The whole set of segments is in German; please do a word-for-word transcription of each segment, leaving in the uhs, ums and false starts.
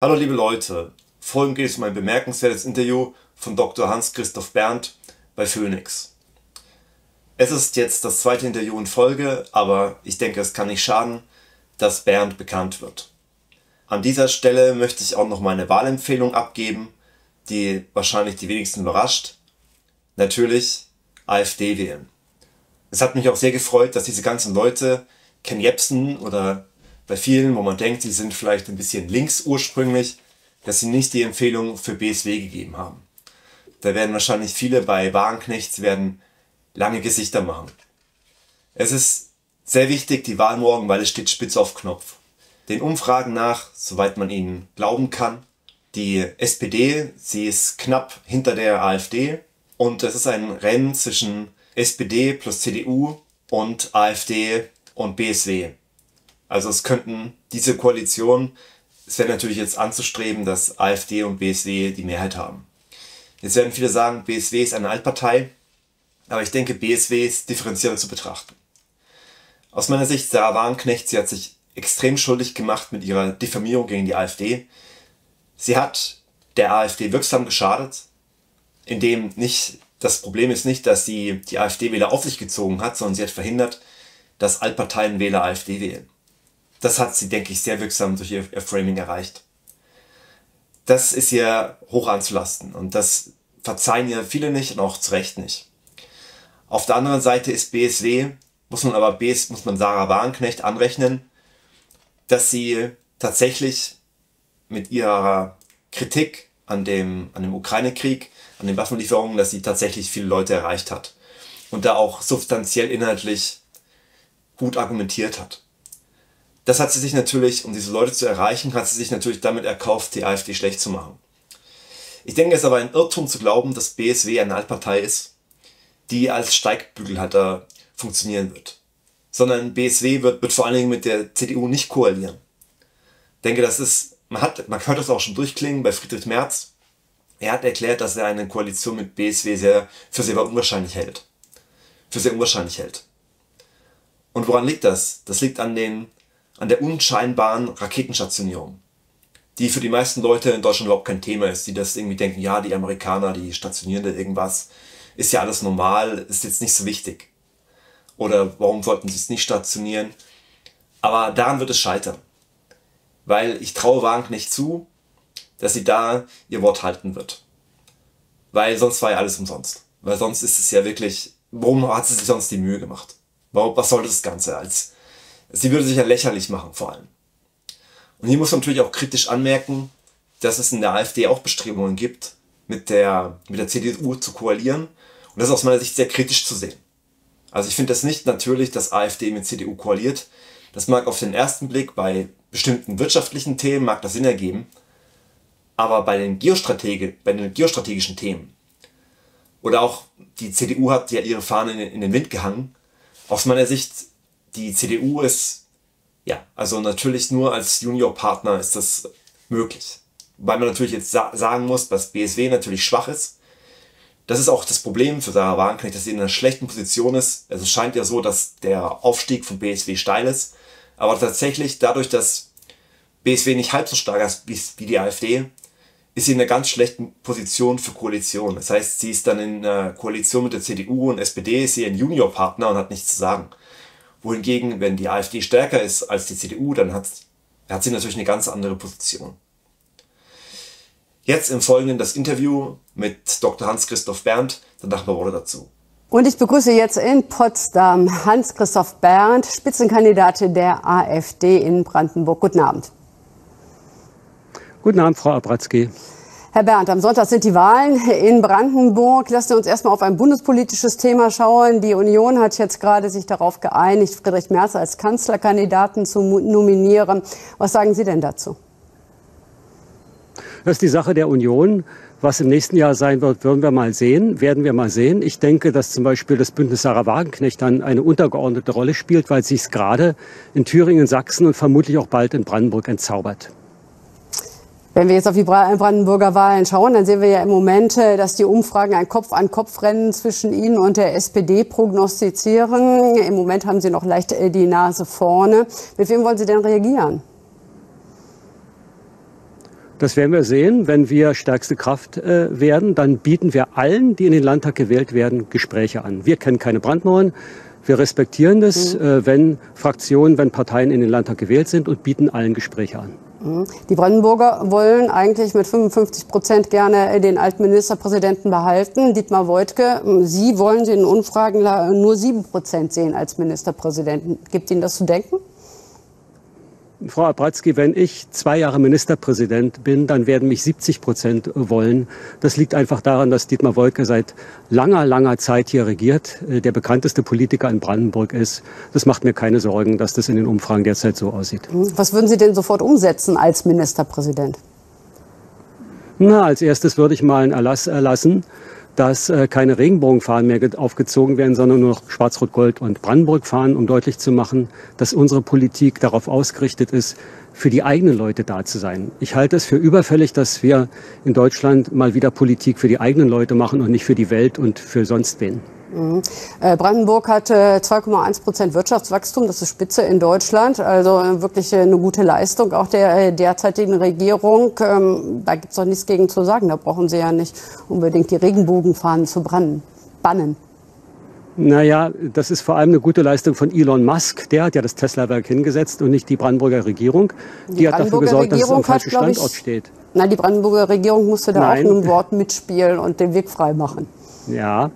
Hallo liebe Leute, folgend geht es um ein bemerkenswertes Interview von Doktor Hans-Christoph Berndt bei Phoenix. Es ist jetzt das zweite Interview in Folge, aber ich denke, es kann nicht schaden, dass Berndt bekannt wird. An dieser Stelle möchte ich auch noch meine Wahlempfehlung abgeben, die wahrscheinlich die wenigsten überrascht. Natürlich AfD wählen. Es hat mich auch sehr gefreut, dass diese ganzen Leute, Ken Jebsen oder bei vielen, wo man denkt, sie sind vielleicht ein bisschen links ursprünglich, dass sie nicht die Empfehlung für B S W gegeben haben. Da werden wahrscheinlich viele bei Wagenknechts werden lange Gesichter machen. Es ist sehr wichtig, die Wahl morgen, weil es steht spitz auf Knopf. Den Umfragen nach, soweit man ihnen glauben kann, die S P D, sie ist knapp hinter der AfD und es ist ein Rennen zwischen S P D plus C D U und AfD und B S W. Also es könnten diese Koalition, es wäre natürlich jetzt anzustreben, dass AfD und B S W die Mehrheit haben. Jetzt werden viele sagen, B S W ist eine Altpartei, aber ich denke, B S W ist differenziert zu betrachten. Aus meiner Sicht, Sahra Wagenknecht, sie hat sich extrem schuldig gemacht mit ihrer Diffamierung gegen die AfD. Sie hat der AfD wirksam geschadet, indem nicht, das Problem ist nicht, dass sie die AfD-Wähler auf sich gezogen hat, sondern sie hat verhindert, dass Altparteienwähler AfD wählen. Das hat sie, denke ich, sehr wirksam durch ihr Framing erreicht. Das ist ihr hoch anzulasten und das verzeihen ihr viele nicht und auch zu Recht nicht. Auf der anderen Seite ist B S W, muss man aber BS, muss man Sahra Wagenknecht anrechnen, dass sie tatsächlich mit ihrer Kritik an dem, an dem Ukraine-Krieg, an den Waffenlieferungen, dass sie tatsächlich viele Leute erreicht hat und da auch substanziell inhaltlich gut argumentiert hat. Das hat sie sich natürlich, um diese Leute zu erreichen, hat sie sich natürlich damit erkauft, die AfD schlecht zu machen. Ich denke, es ist aber ein Irrtum zu glauben, dass B S W eine Altpartei ist, die als Steigbügelhalter funktionieren wird. Sondern B S W wird, wird vor allen Dingen mit der C D U nicht koalieren. Ich denke, das ist, man hat, man hört das auch schon durchklingen bei Friedrich Merz. Er hat erklärt, dass er eine Koalition mit B S W sehr, für sehr unwahrscheinlich hält. Für sehr unwahrscheinlich hält. Und woran liegt das? Das liegt an den an der unscheinbaren Raketenstationierung, die für die meisten Leute in Deutschland überhaupt kein Thema ist, die das irgendwie denken, ja, die Amerikaner, die stationieren da irgendwas, ist ja alles normal, ist jetzt nicht so wichtig. Oder warum sollten sie es nicht stationieren? Aber daran wird es scheitern, weil ich traue Wagenknecht zu, dass sie da ihr Wort halten wird. Weil sonst war ja alles umsonst. Weil sonst ist es ja wirklich, warum hat sie sich sonst die Mühe gemacht? Warum, was soll das Ganze als... Sie würde sich ja lächerlich machen vor allem. Und hier muss man natürlich auch kritisch anmerken, dass es in der AfD auch Bestrebungen gibt, mit der, mit der C D U zu koalieren. Und das ist aus meiner Sicht sehr kritisch zu sehen. Also ich finde das nicht natürlich, dass AfD mit C D U koaliert. Das mag auf den ersten Blick bei bestimmten wirtschaftlichen Themen mag das Sinn ergeben. Aber bei den, Geostrategi- bei den geostrategischen Themen oder auch die C D U hat ja ihre Fahne in, in den Wind gehangen. Aus meiner Sicht die C D U ist, ja, also natürlich nur als Juniorpartner ist das möglich. Weil man natürlich jetzt sa sagen muss, dass B S W natürlich schwach ist. Das ist auch das Problem für Sahra Wagenknecht, dass sie in einer schlechten Position ist. Also es scheint ja so, dass der Aufstieg von B S W steil ist. Aber tatsächlich dadurch, dass B S W nicht halb so stark ist wie die AfD, ist sie in einer ganz schlechten Position für Koalition. Das heißt, sie ist dann in einer Koalition mit der C D U und S P D, ist sie ein Juniorpartner und hat nichts zu sagen. Wohingegen, wenn die AfD stärker ist als die C D U, dann hat, hat sie natürlich eine ganz andere Position. Jetzt im Folgenden das Interview mit Doktor Hans-Christoph Berndt, danach mal Worte dazu. Und ich begrüße jetzt in Potsdam Hans-Christoph Berndt, Spitzenkandidat der AfD in Brandenburg. Guten Abend. Guten Abend, Frau Abratzky. Herr Berndt, am Sonntag sind die Wahlen in Brandenburg. Lassen wir uns erstmal auf ein bundespolitisches Thema schauen. Die Union hat jetzt gerade sich darauf geeinigt, Friedrich Merz als Kanzlerkandidaten zu nominieren. Was sagen Sie denn dazu? Das ist die Sache der Union. Was im nächsten Jahr sein wird, werden wir mal sehen. Werden wir mal sehen. Ich denke, dass zum Beispiel das Bündnis Sahra Wagenknecht dann eine untergeordnete Rolle spielt, weil es sich gerade in Thüringen, Sachsen und vermutlich auch bald in Brandenburg entzaubert. Wenn wir jetzt auf die Brandenburger Wahlen schauen, dann sehen wir ja im Moment, dass die Umfragen ein Kopf-an-Kopf-Rennen zwischen Ihnen und der S P D prognostizieren. Im Moment haben Sie noch leicht die Nase vorne. Mit wem wollen Sie denn reagieren? Das werden wir sehen. Wenn wir stärkste Kraft äh, werden, dann bieten wir allen, die in den Landtag gewählt werden, Gespräche an. Wir kennen keine Brandmauern. Wir respektieren das, mhm. äh, wenn Fraktionen, wenn Parteien in den Landtag gewählt sind und bieten allen Gespräche an. Mhm. Die Brandenburger wollen eigentlich mit fünfundfünfzig Prozent gerne den alten Ministerpräsidenten behalten. Dietmar Woidke, Sie wollen in den Umfragen nur sieben Prozent sehen als Ministerpräsidenten. Gibt Ihnen das zu denken? Frau Abratzky, wenn ich zwei Jahre Ministerpräsident bin, dann werden mich siebzig Prozent wollen. Das liegt einfach daran, dass Dietmar Woidke seit langer, langer Zeit hier regiert, der bekannteste Politiker in Brandenburg ist. Das macht mir keine Sorgen, dass das in den Umfragen derzeit so aussieht. Was würden Sie denn sofort umsetzen als Ministerpräsident? Na, als erstes würde ich mal einen Erlass erlassen, dass äh, keine Regenbogenfahnen mehr aufgezogen werden, sondern nur noch Schwarz-Rot-Gold und Brandenburg-Fahnen, um deutlich zu machen, dass unsere Politik darauf ausgerichtet ist, für die eigenen Leute da zu sein. Ich halte es für überfällig, dass wir in Deutschland mal wieder Politik für die eigenen Leute machen und nicht für die Welt und für sonst wen. Mhm. Äh, Brandenburg hat äh, zwei Komma eins Prozent Wirtschaftswachstum, das ist Spitze in Deutschland, also äh, wirklich äh, eine gute Leistung auch der äh, derzeitigen Regierung. Ähm, da gibt es doch nichts gegen zu sagen, da brauchen Sie ja nicht unbedingt die Regenbogenfahnen zu branden, bannen. Naja, das ist vor allem eine gute Leistung von Elon Musk. Der hat ja das Tesla-Werk hingesetzt und nicht die Brandenburger Regierung. Die, die hat dafür gesorgt, dass es am falschen Standort steht. Nein, die Brandenburger Regierung musste da Nein. auch ein Wort mitspielen und den Weg frei machen. Ja.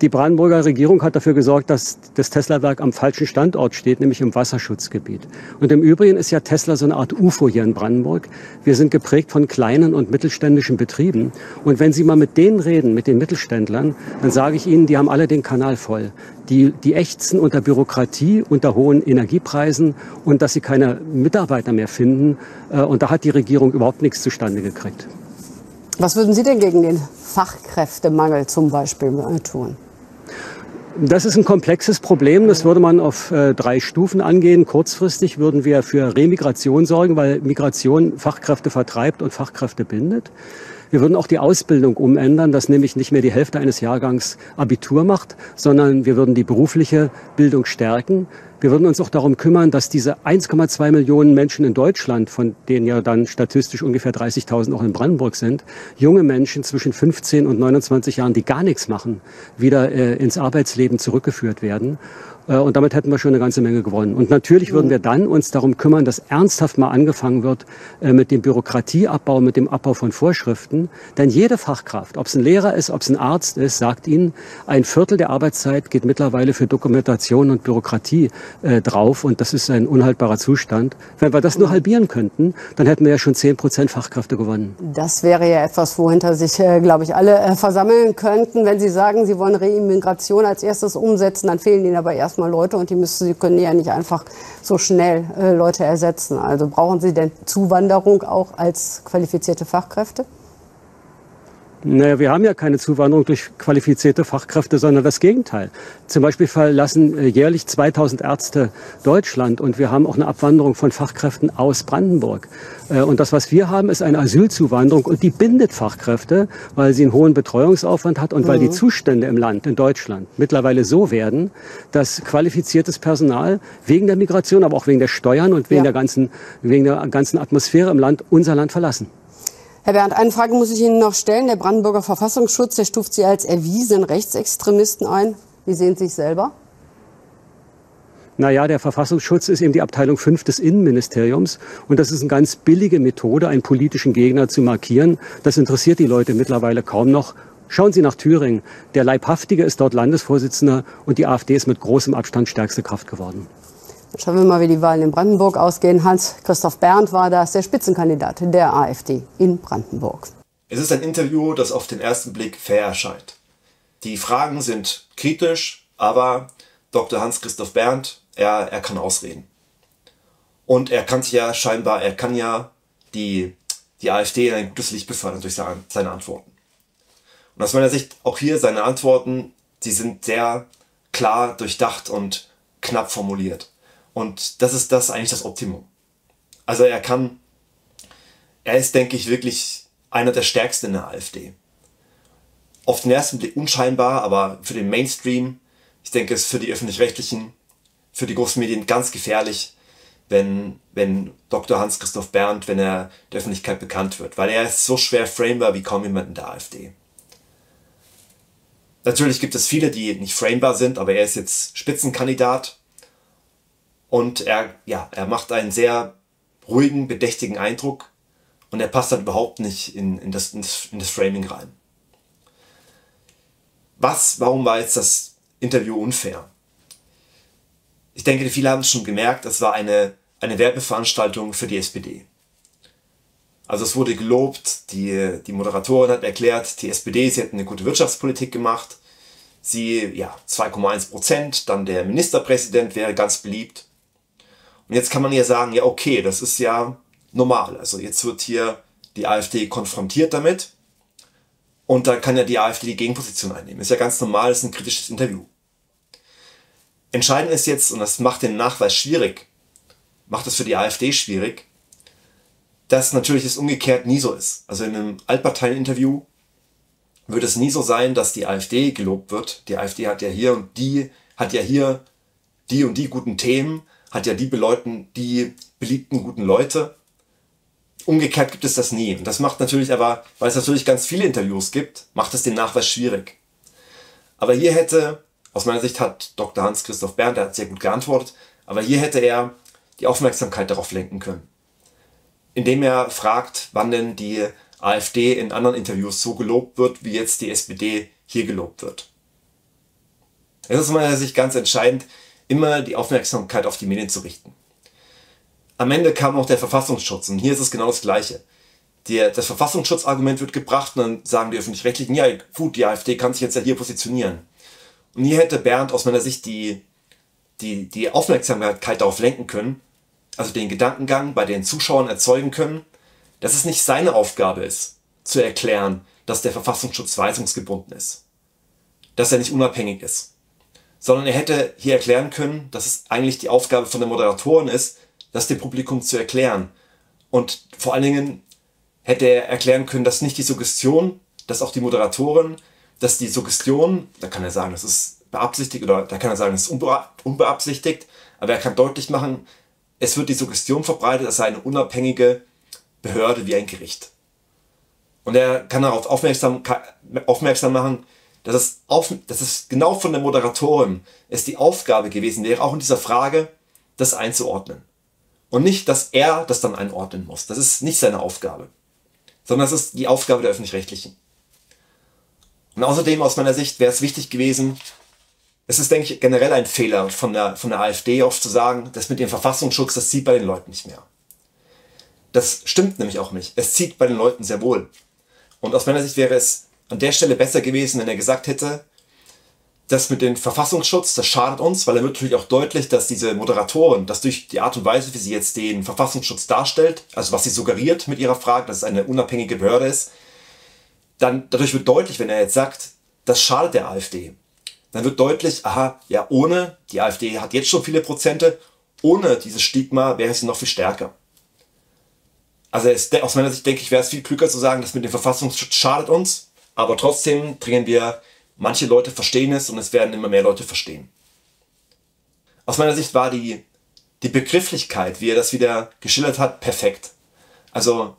Die Brandenburger Regierung hat dafür gesorgt, dass das Tesla-Werk am falschen Standort steht, nämlich im Wasserschutzgebiet. Und im Übrigen ist ja Tesla so eine Art UFO hier in Brandenburg. Wir sind geprägt von kleinen und mittelständischen Betrieben. Und wenn Sie mal mit denen reden, mit den Mittelständlern, dann sage ich Ihnen, die haben alle den Kanal voll. Die, die ächzen unter Bürokratie, unter hohen Energiepreisen und dass sie keine Mitarbeiter mehr finden. Und da hat die Regierung überhaupt nichts zustande gekriegt. Was würden Sie denn gegen den Fachkräftemangel zum Beispiel tun? Das ist ein komplexes Problem. Das würde man auf äh, drei Stufen angehen. Kurzfristig würden wir für Remigration sorgen, weil Migration Fachkräfte vertreibt und Fachkräfte bindet. Wir würden auch die Ausbildung umändern, dass nämlich nicht mehr die Hälfte eines Jahrgangs Abitur macht, sondern wir würden die berufliche Bildung stärken. Wir würden uns auch darum kümmern, dass diese eins Komma zwei Millionen Menschen in Deutschland, von denen ja dann statistisch ungefähr dreißigtausend auch in Brandenburg sind, junge Menschen zwischen fünfzehn und neunundzwanzig Jahren, die gar nichts machen, wieder äh, ins Arbeitsleben zurückgeführt werden. Und damit hätten wir schon eine ganze Menge gewonnen. Und natürlich würden wir dann uns darum kümmern, dass ernsthaft mal angefangen wird mit dem Bürokratieabbau, mit dem Abbau von Vorschriften. Denn jede Fachkraft, ob es ein Lehrer ist, ob es ein Arzt ist, sagt Ihnen, ein Viertel der Arbeitszeit geht mittlerweile für Dokumentation und Bürokratie äh, drauf. Und das ist ein unhaltbarer Zustand. Wenn wir das nur halbieren könnten, dann hätten wir ja schon zehn Prozent Fachkräfte gewonnen. Das wäre ja etwas, wohinter sich, äh, glaube ich, alle äh, versammeln könnten. Wenn Sie sagen, Sie wollen Remigration als erstes umsetzen, dann fehlen Ihnen aber erst mal Leute und die müssen, sie können ja nicht einfach so schnell äh, Leute ersetzen. Also brauchen Sie denn Zuwanderung auch als qualifizierte Fachkräfte? Naja, wir haben ja keine Zuwanderung durch qualifizierte Fachkräfte, sondern das Gegenteil. Zum Beispiel verlassen jährlich zweitausend Ärzte Deutschland und wir haben auch eine Abwanderung von Fachkräften aus Brandenburg. Und das, was wir haben, ist eine Asylzuwanderung und die bindet Fachkräfte, weil sie einen hohen Betreuungsaufwand hat und weil die Zustände im Land, in Deutschland, mittlerweile so werden, dass qualifiziertes Personal wegen der Migration, aber auch wegen der Steuern und wegen, ja. der, ganzen, wegen der ganzen Atmosphäre im Land unser Land verlassen. Herr Berndt, eine Frage muss ich Ihnen noch stellen. Der Brandenburger Verfassungsschutz, der stuft Sie als erwiesenen Rechtsextremisten ein. Wie sehen Sie sich selber? Naja, der Verfassungsschutz ist eben die Abteilung fünf des Innenministeriums. Und das ist eine ganz billige Methode, einen politischen Gegner zu markieren. Das interessiert die Leute mittlerweile kaum noch. Schauen Sie nach Thüringen. Der Leibhaftige ist dort Landesvorsitzender und die AfD ist mit großem Abstand stärkste Kraft geworden. Schauen wir mal, wie die Wahlen in Brandenburg ausgehen. Hans-Christoph Berndt war das, der Spitzenkandidat der AfD in Brandenburg. Es ist ein Interview, das auf den ersten Blick fair erscheint. Die Fragen sind kritisch, aber Doktor Hans-Christoph Berndt, er, er kann ausreden. Und er kann ja scheinbar, er kann ja die, die AfD in ein gutes Licht befördern durch seine Antworten. Und aus meiner Sicht auch hier seine Antworten, die sind sehr klar durchdacht und knapp formuliert. Und das ist das eigentlich das Optimum. Also er kann, er ist, denke ich, wirklich einer der stärksten in der AfD. Auf den ersten Blick unscheinbar, aber für den Mainstream, ich denke, es ist für die Öffentlich-Rechtlichen, für die Großmedien ganz gefährlich, wenn, wenn Doktor Hans-Christoph Berndt, wenn er der Öffentlichkeit bekannt wird, weil er ist so schwer framebar wie kaum jemand in der AfD. Natürlich gibt es viele, die nicht framebar sind, aber er ist jetzt Spitzenkandidat und er, ja, er macht einen sehr ruhigen, bedächtigen Eindruck und er passt dann überhaupt nicht in, in, das, in das Framing rein. Was, warum war jetzt das Interview unfair? Ich denke, viele haben es schon gemerkt, es war eine, eine Werbeveranstaltung für die S P D. Also es wurde gelobt, die, die Moderatorin hat erklärt, die S P D, sie hat eine gute Wirtschaftspolitik gemacht. Sie, ja, zwei Komma eins Prozent, dann der Ministerpräsident wäre ganz beliebt. Und jetzt kann man ja sagen, ja okay, das ist ja normal. Also jetzt wird hier die AfD konfrontiert damit und da kann ja die AfD die Gegenposition einnehmen. Ist ja ganz normal, ist ein kritisches Interview. Entscheidend ist jetzt, und das macht den Nachweis schwierig, macht es für die AfD schwierig, dass natürlich es umgekehrt nie so ist. Also in einem Altparteien-Interview wird es nie so sein, dass die AfD gelobt wird. Die AfD hat ja hier und die, hat ja hier die und die guten Themen, hat ja die Beleuten, die beliebten guten Leute. Umgekehrt gibt es das nie. Und das macht natürlich aber, weil es natürlich ganz viele Interviews gibt, macht es den Nachweis schwierig. Aber hier hätte, aus meiner Sicht hat Doktor Hans-Christoph Berndt, der hat sehr gut geantwortet, aber hier hätte er die Aufmerksamkeit darauf lenken können, indem er fragt, wann denn die AfD in anderen Interviews so gelobt wird, wie jetzt die S P D hier gelobt wird. Es ist aus meiner Sicht ganz entscheidend, immer die Aufmerksamkeit auf die Medien zu richten. Am Ende kam auch der Verfassungsschutz und hier ist es genau das Gleiche. Der, das Verfassungsschutzargument wird gebracht und dann sagen die Öffentlich-Rechtlichen, ja gut, die AfD kann sich jetzt ja hier positionieren. Und hier hätte Berndt aus meiner Sicht die, die, die Aufmerksamkeit darauf lenken können, also den Gedankengang bei den Zuschauern erzeugen können, dass es nicht seine Aufgabe ist, zu erklären, dass der Verfassungsschutz weisungsgebunden ist, dass er nicht unabhängig ist, sondern er hätte hier erklären können, dass es eigentlich die Aufgabe von den Moderatoren ist, das dem Publikum zu erklären. Und vor allen Dingen hätte er erklären können, dass nicht die Suggestion, dass auch die Moderatoren, dass die Suggestion, da kann er sagen, das ist beabsichtigt oder da kann er sagen, das ist unbe- unbeabsichtigt, aber er kann deutlich machen, es wird die Suggestion verbreitet, es sei eine unabhängige Behörde wie ein Gericht. Und er kann darauf aufmerksam, aufmerksam machen, dass es, auf, dass es genau von der Moderatorin es die Aufgabe gewesen wäre, auch in dieser Frage, das einzuordnen. Und nicht, dass er das dann einordnen muss. Das ist nicht seine Aufgabe, sondern das ist die Aufgabe der Öffentlich-Rechtlichen. Und außerdem aus meiner Sicht wäre es wichtig gewesen, es ist, denke ich, generell ein Fehler von der, von der AfD oft zu sagen, das mit dem Verfassungsschutz, das zieht bei den Leuten nicht mehr. Das stimmt nämlich auch nicht. Es zieht bei den Leuten sehr wohl. Und aus meiner Sicht wäre es an der Stelle besser gewesen, wenn er gesagt hätte, das mit dem Verfassungsschutz, das schadet uns, weil er wird natürlich auch deutlich, dass diese Moderatorin, dass durch die Art und Weise, wie sie jetzt den Verfassungsschutz darstellt, also was sie suggeriert mit ihrer Frage, dass es eine unabhängige Behörde ist, dann dadurch wird deutlich, wenn er jetzt sagt, das schadet der AfD. Dann wird deutlich, aha, ja ohne, die AfD hat jetzt schon viele Prozente, ohne dieses Stigma wäre sie noch viel stärker. Also es, aus meiner Sicht denke ich, wäre es viel klüger zu sagen, das mit dem Verfassungsschutz schadet uns, aber trotzdem dringen wir, manche Leute verstehen es und es werden immer mehr Leute verstehen. Aus meiner Sicht war die, die Begrifflichkeit, wie er das wieder geschildert hat, perfekt. Also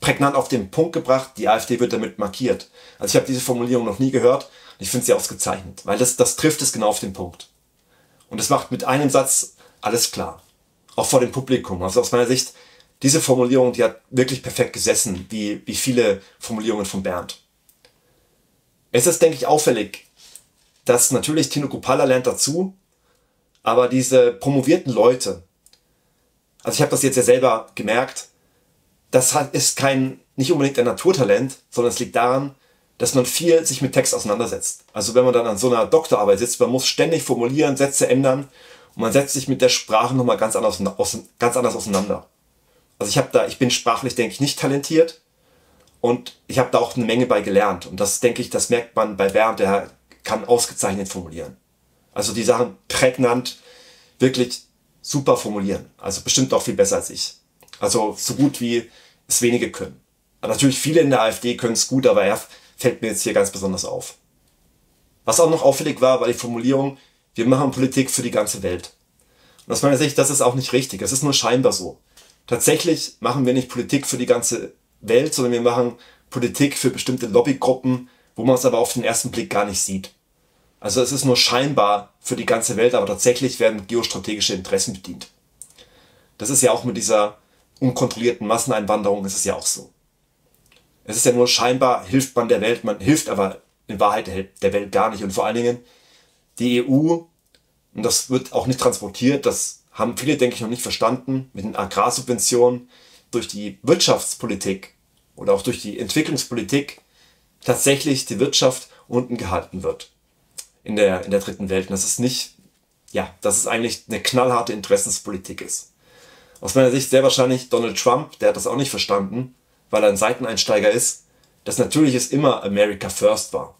prägnant auf den Punkt gebracht, die AfD wird damit markiert. Also ich habe diese Formulierung noch nie gehört. Ich finde sie ausgezeichnet, weil das, das trifft es genau auf den Punkt. Und es macht mit einem Satz alles klar. Auch vor dem Publikum. Also aus meiner Sicht, diese Formulierung, die hat wirklich perfekt gesessen, wie, wie viele Formulierungen von Berndt. Es ist, denke ich, auffällig, dass natürlich Tino Chrupalla lernt dazu, aber diese promovierten Leute, also ich habe das jetzt ja selber gemerkt, das ist kein, nicht unbedingt ein Naturtalent, sondern es liegt daran, dass man viel sich mit Text auseinandersetzt. Also wenn man dann an so einer Doktorarbeit sitzt, man muss ständig formulieren, Sätze ändern und man setzt sich mit der Sprache nochmal ganz anders, ganz anders auseinander. Also ich habe da, ich bin sprachlich, denke ich, nicht talentiert und ich habe da auch eine Menge bei gelernt. Und das, denke ich, das merkt man bei Berndt, der kann ausgezeichnet formulieren. Also die Sachen prägnant, wirklich super formulieren. Also bestimmt auch viel besser als ich. Also so gut wie es wenige können. Aber natürlich viele in der AfD können es gut, aber er fällt mir jetzt hier ganz besonders auf. Was auch noch auffällig war, war die Formulierung, wir machen Politik für die ganze Welt. aus meiner Sicht, das ist auch nicht richtig. Es ist nur scheinbar so. Tatsächlich machen wir nicht Politik für die ganze Welt, sondern wir machen Politik für bestimmte Lobbygruppen, wo man es aber auf den ersten Blick gar nicht sieht. Also es ist nur scheinbar für die ganze Welt, aber tatsächlich werden geostrategische Interessen bedient. Das ist ja auch mit dieser unkontrollierten Masseneinwanderung ist es ja auch so. Es ist ja nur scheinbar, hilft man der Welt, man hilft aber in Wahrheit der Welt gar nicht. Und vor allen Dingen die E U, und das wird auch nicht transportiert, das haben viele, denke ich, noch nicht verstanden, mit den Agrarsubventionen durch die Wirtschaftspolitik oder auch durch die Entwicklungspolitik tatsächlich die Wirtschaft unten gehalten wird in der, in der dritten Welt. Und das ist nicht, ja, dass es eigentlich eine knallharte Interessenspolitik ist. Aus meiner Sicht sehr wahrscheinlich Donald Trump, der hat das auch nicht verstanden, weil er ein Seiteneinsteiger ist, dass natürlich es immer America First war.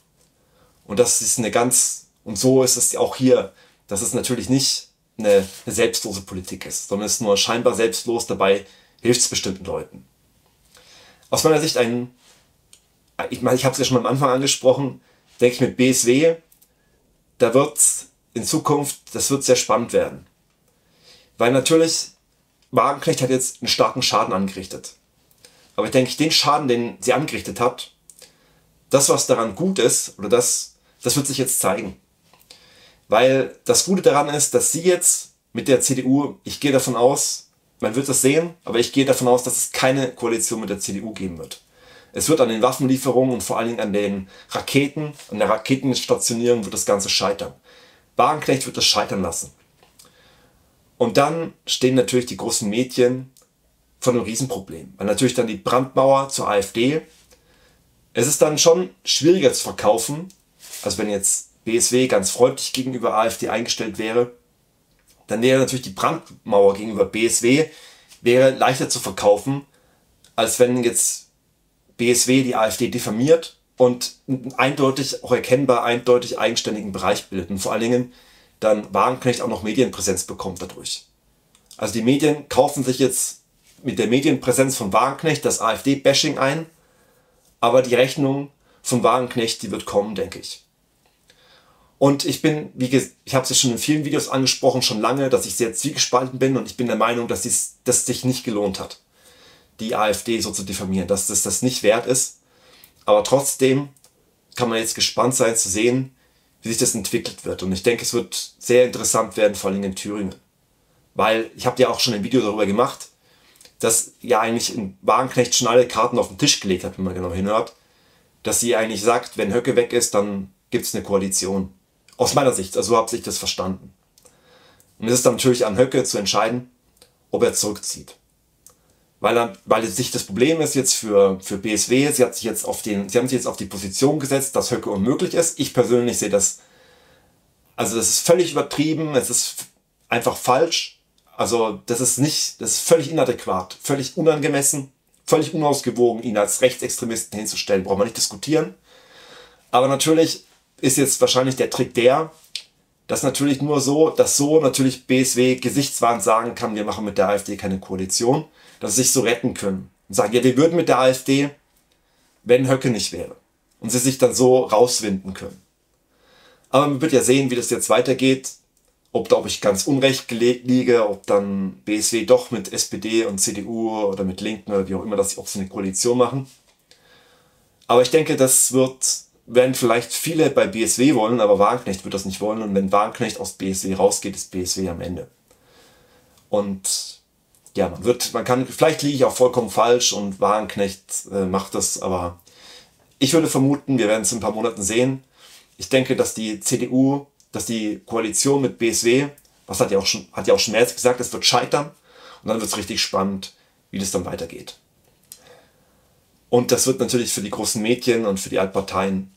Und das ist eine ganz, und so ist es auch hier, dass es natürlich nicht eine, eine selbstlose Politik ist, sondern es ist nur scheinbar selbstlos, dabei hilft es bestimmten Leuten. Aus meiner Sicht ein, ich meine, ich habe es ja schon am Anfang angesprochen, denke ich mit B S W, da wird es in Zukunft, das wird sehr spannend werden. Weil natürlich, Wagenknecht hat jetzt einen starken Schaden angerichtet. Aber ich denke, den Schaden, den sie angerichtet hat, das, was daran gut ist, oder das, das wird sich jetzt zeigen. Weil das Gute daran ist, dass sie jetzt mit der C D U, ich gehe davon aus, man wird das sehen, aber ich gehe davon aus, dass es keine Koalition mit der C D U geben wird. Es wird an den Waffenlieferungen und vor allen Dingen an den Raketen, an der Raketenstationierung wird das Ganze scheitern. Wagenknecht wird das scheitern lassen. Und dann stehen natürlich die großen Medien von einem Riesenproblem. Weil natürlich dann die Brandmauer zur AfD. Es ist dann schon schwieriger zu verkaufen, also wenn jetzt B S W ganz freundlich gegenüber AfD eingestellt wäre, dann wäre natürlich die Brandmauer gegenüber B S W wäre leichter zu verkaufen, als wenn jetzt B S W die AfD diffamiert und einen eindeutig, auch erkennbar eindeutig eigenständigen Bereich bildet. Und vor allen Dingen dann Wagenknecht auch noch Medienpräsenz bekommt dadurch. Also die Medien kaufen sich jetzt mit der Medienpräsenz von Wagenknecht das AfD-Bashing ein, aber die Rechnung von Wagenknecht, die wird kommen, denke ich. Und ich bin, wie gesagt, ich habe es ja schon in vielen Videos angesprochen, schon lange, dass ich sehr zwiegespalten bin und ich bin der Meinung, dass dies, dass es sich nicht gelohnt hat, die AfD so zu diffamieren, dass das, das nicht wert ist. Aber trotzdem kann man jetzt gespannt sein zu sehen, wie sich das entwickelt wird. Und ich denke, es wird sehr interessant werden, vor allem in Thüringen. Weil, ich habe ja auch schon ein Video darüber gemacht, dass ja eigentlich in Wagenknecht schon alle Karten auf den Tisch gelegt hat, wenn man genau hinhört, dass sie eigentlich sagt, wenn Höcke weg ist, dann gibt es eine Koalition. Aus meiner Sicht, also so habe ich das verstanden. Und es ist dann natürlich an Höcke zu entscheiden, ob er zurückzieht. Weil, er, weil jetzt nicht das Problem ist jetzt für, für B S W, sie, hat sich jetzt auf den, sie haben sich jetzt auf die Position gesetzt, dass Höcke unmöglich ist. Ich persönlich sehe das, also das ist völlig übertrieben, es ist einfach falsch. Also das ist nicht, das ist völlig inadäquat, völlig unangemessen, völlig unausgewogen, ihn als Rechtsextremisten hinzustellen, braucht man nicht diskutieren. Aber natürlich ist jetzt wahrscheinlich der Trick der, dass natürlich nur so, dass so natürlich B S W gesichtswahrend sagen kann, wir machen mit der AfD keine Koalition, dass sie sich so retten können und sagen, ja, wir würden mit der AfD, wenn Höcke nicht wäre. Und sie sich dann so rauswinden können. Aber man wird ja sehen, wie das jetzt weitergeht, ob da ob ich ganz unrecht liege, ob dann B S W doch mit S P D und C D U oder mit Linken oder wie auch immer, dass sie auch so eine Koalition machen. Aber ich denke, das wird, werden vielleicht viele bei B S W wollen, aber Wagenknecht wird das nicht wollen. Und wenn Wagenknecht aus B S W rausgeht, ist B S W am Ende. Und ja, man wird, man kann, vielleicht liege ich auch vollkommen falsch und Wagenknecht äh, macht das, aber ich würde vermuten, wir werden es in ein paar Monaten sehen. Ich denke, dass die C D U, dass die Koalition mit B S W, was hat ja auch schon, hat ja auch schon Merz gesagt, es wird scheitern und dann wird es richtig spannend, wie das dann weitergeht. Und das wird natürlich für die großen Medien und für die Altparteien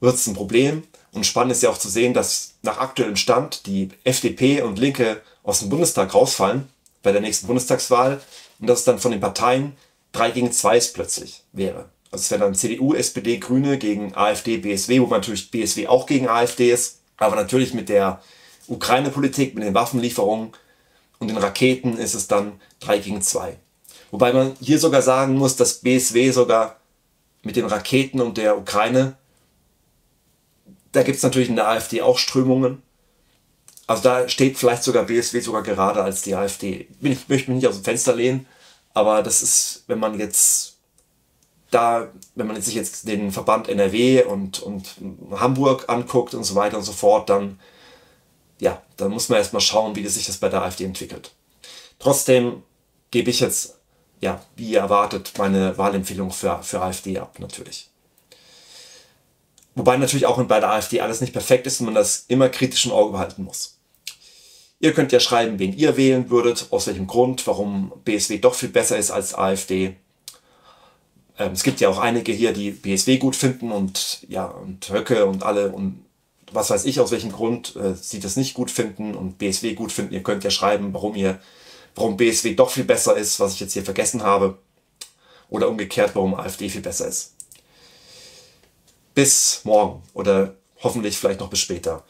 wird's ein Problem. Und spannend ist ja auch zu sehen, dass nach aktuellem Stand die F D P und Linke aus dem Bundestag rausfallen bei der nächsten Bundestagswahl und dass es dann von den Parteien drei gegen zwei plötzlich wäre. Also es wäre dann C D U, S P D, Grüne gegen AfD, B S W, wo natürlich B S W auch gegen AfD ist. Aber natürlich mit der Ukraine-Politik, mit den Waffenlieferungen und den Raketen ist es dann drei gegen zwei. Wobei man hier sogar sagen muss, dass B S W sogar mit den Raketen und der Ukraine, da gibt es natürlich in der AfD auch Strömungen, Also da steht vielleicht sogar B S W sogar gerade als die AfD. Ich möchte mich nicht aus dem Fenster lehnen, aber das ist, wenn man jetzt da, wenn man sich jetzt den Verband N R W und, und Hamburg anguckt und so weiter und so fort, dann, ja, dann muss man erstmal schauen, wie sich das bei der AfD entwickelt. Trotzdem gebe ich jetzt, ja, wie erwartet, meine Wahlempfehlung für, für AfD ab, natürlich. Wobei natürlich auch bei der AfD alles nicht perfekt ist und man das immer kritisch im Auge behalten muss. Ihr könnt ja schreiben, wen ihr wählen würdet, aus welchem Grund, warum B S W doch viel besser ist als AfD. Ähm, es gibt ja auch einige hier, die B S W gut finden und, ja, und Höcke und alle und was weiß ich, aus welchem Grund äh, sie das nicht gut finden und B S W gut finden. Ihr könnt ja schreiben, warum, ihr, warum B S W doch viel besser ist, was ich jetzt hier vergessen habe. Oder umgekehrt, warum AfD viel besser ist. Bis morgen oder hoffentlich vielleicht noch bis später.